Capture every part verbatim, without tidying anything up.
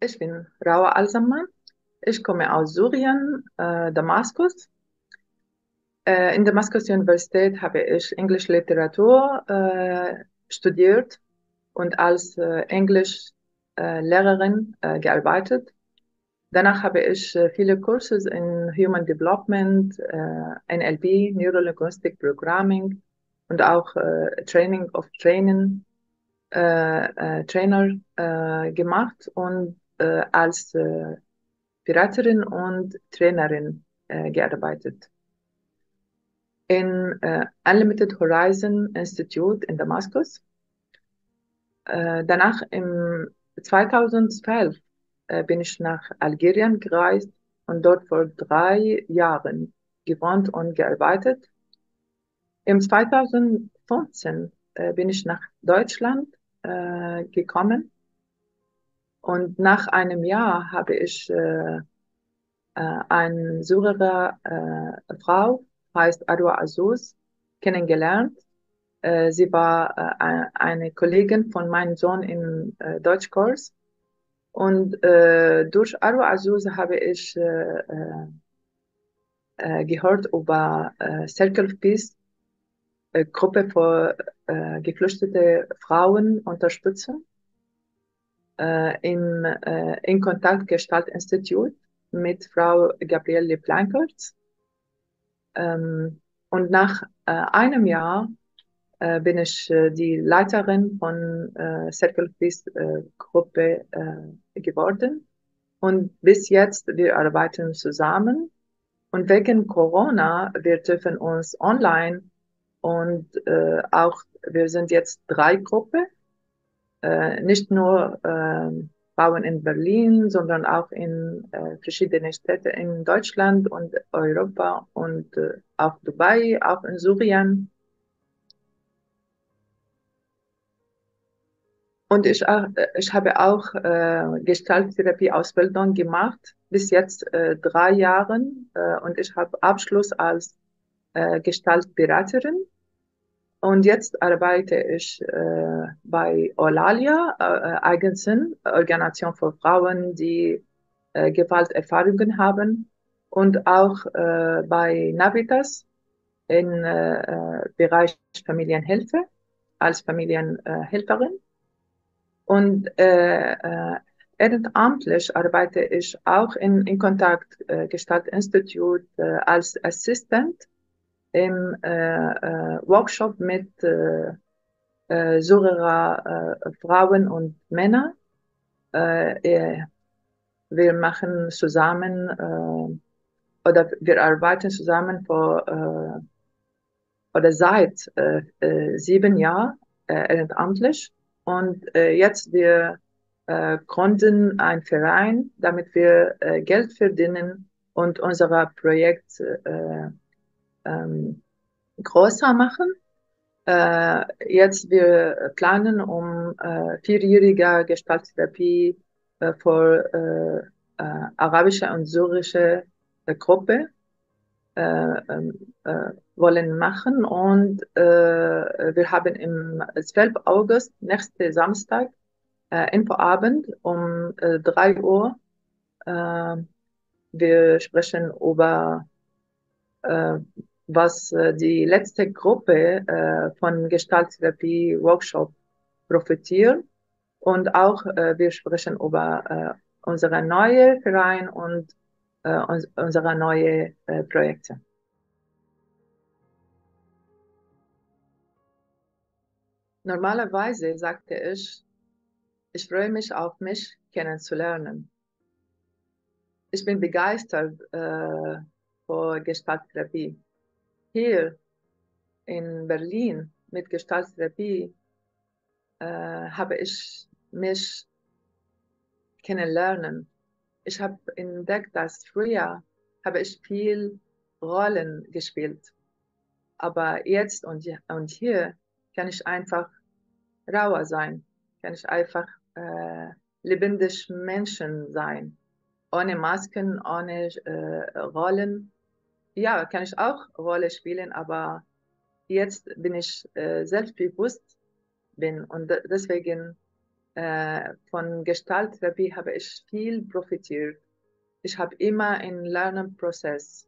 Ich bin Rawaa Alsamman. Ich komme aus Syrien, äh, Damaskus. Äh, in der Damaskus Universität habe ich Englischliteratur äh, studiert und als äh, Englischlehrerin äh, äh, gearbeitet. Danach habe ich äh, viele Kurse in Human Development, äh, N L P, Neurolinguistic Programming und auch äh, Training of Training, äh, äh, Trainer äh, gemacht und äh, als äh, Beraterin und Trainerin äh, gearbeitet. In äh, Unlimited Horizon Institute in Damaskus. Äh, danach im zweitausendzwölf äh, bin ich nach Algerien gereist und dort vor drei Jahren gewohnt und gearbeitet. Im zweitausendfünfzehn äh, bin ich nach Deutschland äh, gekommen. Und nach einem Jahr habe ich äh, äh, eine Syrer äh, Frau, heißt Arwa Azzouz, kennengelernt. Äh, sie war äh, eine Kollegin von meinem Sohn im äh, Deutschkurs. Und äh, durch Arwa Azzouz habe ich äh, äh, gehört über äh, Circle of Peace, äh, Gruppe für äh, geflüchtete Frauen unterstützen. Im äh, InKontakt Gestaltinstitut mit Frau Gabriele Blankertz. Ähm, und nach äh, einem Jahr äh, bin ich äh, die Leiterin von äh, Circle of Peace äh, Gruppe äh, geworden. Und bis jetzt, wir arbeiten zusammen. Und wegen Corona, wir treffen uns online. Und äh, auch, wir sind jetzt drei Gruppen. Äh, nicht nur äh, Frauen in Berlin, sondern auch in äh, verschiedenen Städten in Deutschland und Europa und äh, auch Dubai, auch in Syrien. Und ich, äh, ich habe auch äh, Gestalttherapie-Ausbildung gemacht, bis jetzt äh, drei Jahre. Äh, und ich habe Abschluss als äh, Gestaltberaterin. Und jetzt arbeite ich äh, bei Olalia äh, Eigensinn, Organisation für Frauen, die äh, Gewalterfahrungen haben. Und auch äh, bei Navitas im äh, Bereich Familienhilfe, als Familienhelferin. Und äh, äh, ehrenamtlich arbeite ich auch in, in Kontakt äh, Gestaltinstitut äh, als Assistent im äh, äh, Workshop mit äh, äh, Syrer äh, Frauen und Männern. Äh, wir machen zusammen äh, oder wir arbeiten zusammen vor äh, oder seit äh, äh, sieben Jahren äh, ehrenamtlich. Und äh, jetzt wir äh, gründen einen Verein, damit wir äh, Geld verdienen und unser Projekt äh, Ähm, größer machen. Äh, jetzt wir planen um äh, vierjährige Gestalttherapie äh, für äh, äh, arabische und syrische äh, Gruppe äh, äh, wollen machen und äh, wir haben im zwölften August, nächsten Samstag, äh, Infoabend um äh, drei Uhr. Äh, wir sprechen über äh, was die letzte Gruppe äh, von Gestalttherapie-Workshop profitiert. Und auch äh, wir sprechen über äh, unseren neuen Verein und äh, uns, unsere neuen äh, Projekte. Normalerweise sagte ich, ich freue mich auf mich kennenzulernen. Ich bin begeistert äh, für Gestalttherapie. Hier in Berlin mit Gestalttherapie äh, habe ich mich kennenlernen. Ich habe entdeckt, dass früher habe ich viel Rollen gespielt. Aber jetzt und, und hier kann ich einfach rauer sein. Kann ich einfach äh, lebendig Menschen sein. Ohne Masken, ohne äh, Rollen. Ja, kann ich auch Rolle spielen, aber jetzt bin ich äh, selbstbewusst bin und deswegen äh, von Gestalttherapie habe ich viel profitiert. Ich habe immer einen Lernprozess.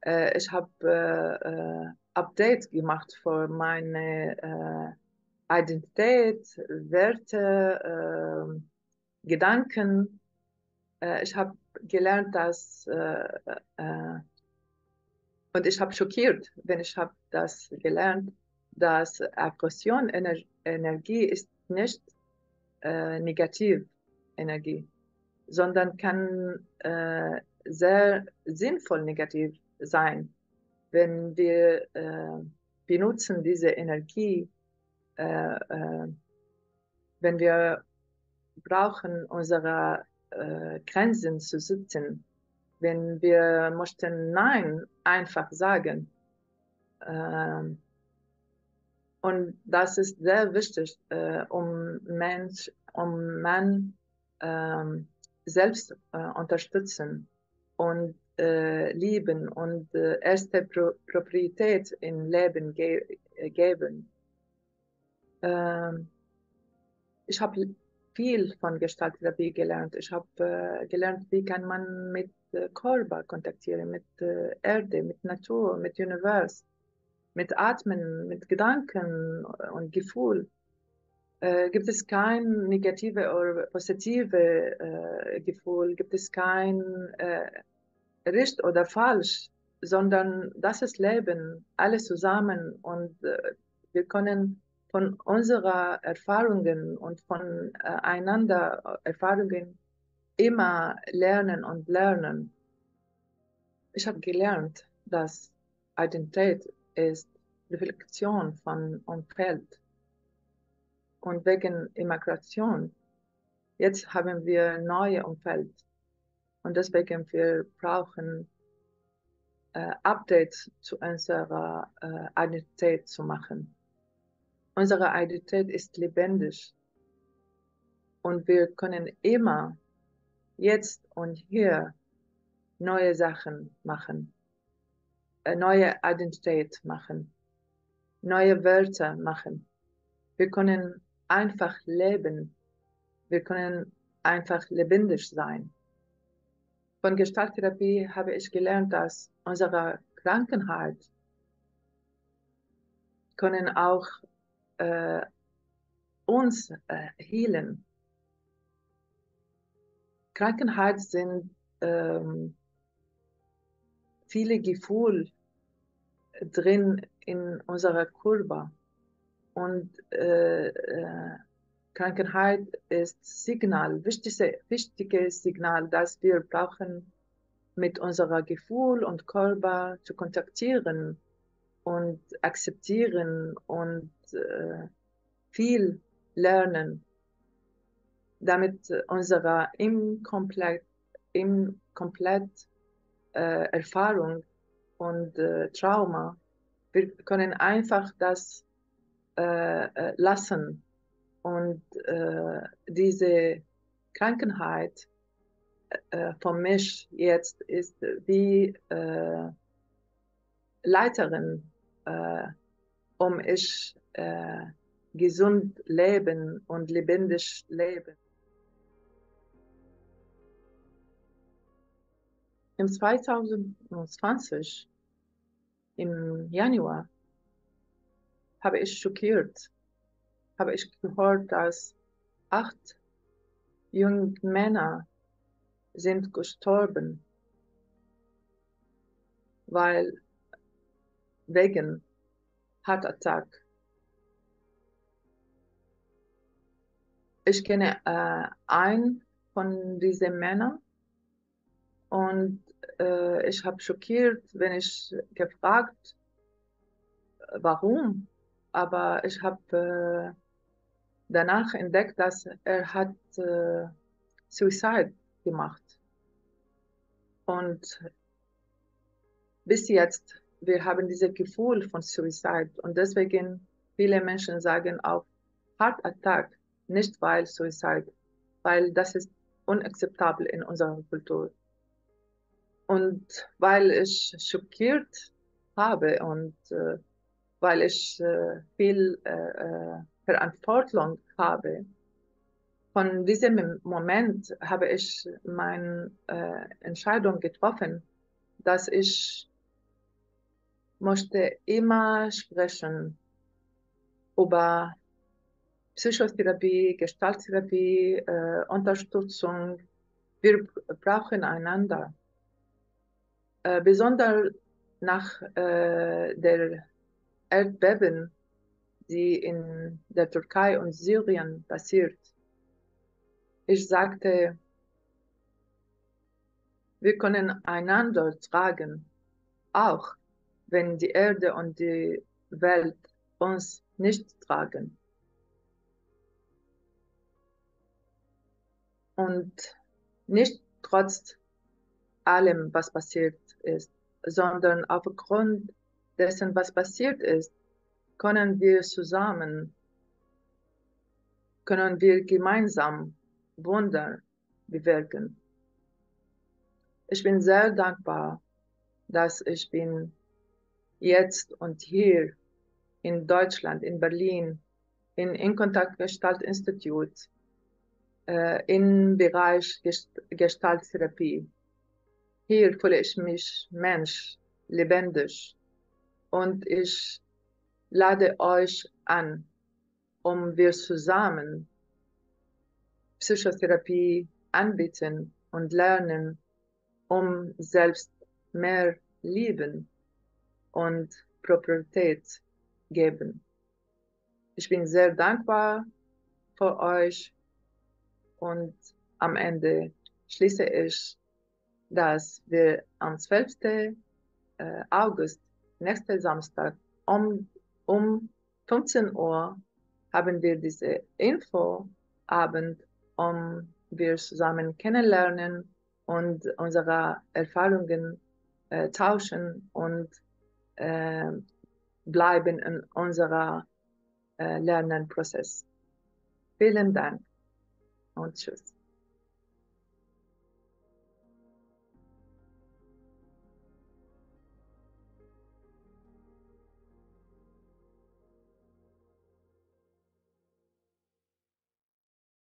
Äh, ich habe äh, äh, Update gemacht für meine äh, Identität, Werte, äh, Gedanken. Äh, ich habe gelernt, dass äh, äh, und ich habe schockiert, wenn ich habe das gelernt, dass Aggression Ener Energie ist nicht äh, negativ Energie, sondern kann äh, sehr sinnvoll negativ sein, wenn wir äh, benutzen diese Energie, äh, äh, wenn wir brauchen unsere äh, Grenzen zu setzen, wenn wir möchten Nein einfach sagen. Äh, und das ist sehr wichtig, äh, um Mensch, um Mann äh, selbst äh, unterstützen und Äh, lieben und äh, erste Pro Priorität im Leben ge äh, geben. Ähm, ich habe viel von Gestalttherapie gelernt. Ich habe äh, gelernt, wie kann man mit äh, Körper kontaktieren, mit äh, Erde, mit Natur, mit Universum, mit Atmen, mit Gedanken und Gefühl. Äh, gibt es kein negative oder positive äh, Gefühl? Gibt es kein äh, richtig oder falsch, sondern das ist Leben, alles zusammen, und äh, wir können von unserer Erfahrungen und von äh, einander Erfahrungen immer lernen und lernen. Ich habe gelernt, dass Identität ist Reflexion von Umfeld und wegen Immigration. Jetzt haben wir neue Umfeld. Und deswegen wir brauchen äh, Updates zu unserer äh, Identität zu machen. Unsere Identität ist lebendig. Und wir können immer, jetzt und hier, neue Sachen machen. Äh, neue Identität machen. Neue Wörter machen. Wir können einfach leben. Wir können einfach lebendig sein. Von Gestalttherapie habe ich gelernt, dass unsere Krankheit können auch äh, uns äh, heilen. Krankheit sind ähm, viele Gefühle drin in unserer Körper, und äh, äh, Krankheit ist Signal, wichtige, wichtiges Signal, das wir brauchen, mit unserer Gefühl und Körper zu kontaktieren und akzeptieren und äh, viel lernen, damit unsere inkomplett, inkomplett äh, Erfahrung und äh, Trauma, wir können einfach das äh, lassen. Und äh, diese Krankheit äh, für mich jetzt ist wie äh, Leiterin, äh, um ich äh, gesund leben und lebendig leben. Im zweitausendzwanzig, im Januar, habe ich schockiert. habe ich gehört, dass acht junge Männer sind gestorben, weil wegen Heart Attack. Ich kenne äh, einen von diesen Männern, und äh, ich habe schockiert, wenn ich gefragt, warum. Aber ich habe äh, danach entdeckt, dass er hat äh, Suicide gemacht. Und bis jetzt, wir haben dieses Gefühl von Suicide. Und deswegen, viele Menschen sagen auch Heart Attack, nicht weil Suicide, weil das ist unakzeptabel in unserer Kultur. Und weil ich schockiert habe und äh, weil ich äh, viel äh, Verantwortung habe, Von diesem Moment habe ich meine äh, Entscheidung getroffen, dass ich möchte immer sprechen über Psychotherapie, Gestalttherapie, äh, Unterstützung. Wir brauchen einander. Äh, besonders nach äh, der Erdbeben, die in der Türkei und Syrien passiert. Ich sagte, wir können einander tragen, auch wenn die Erde und die Welt uns nicht tragen. Und nicht trotz allem, was passiert ist, sondern aufgrund dessen, was passiert ist, können wir zusammen, können wir gemeinsam Wunder bewirken. Ich bin sehr dankbar, dass ich bin jetzt und hier in Deutschland, in Berlin, in InKontakt Gestaltinstitut, äh, im Bereich Gest Gestalttherapie. Hier fühle ich mich Mensch, lebendig, und ich lade euch an, um wir zusammen Psychotherapie anbieten und lernen, um selbst mehr Liebe und Priorität zu geben. Ich bin sehr dankbar für euch, und am Ende schließe ich, dass wir am zwölften August, nächsten Samstag, um, um fünfzehn Uhr haben wir diese Infoabend, um wir zusammen kennenlernen und unsere Erfahrungen äh, tauschen und äh, bleiben in unserem äh, Lernenprozess. Vielen Dank und tschüss.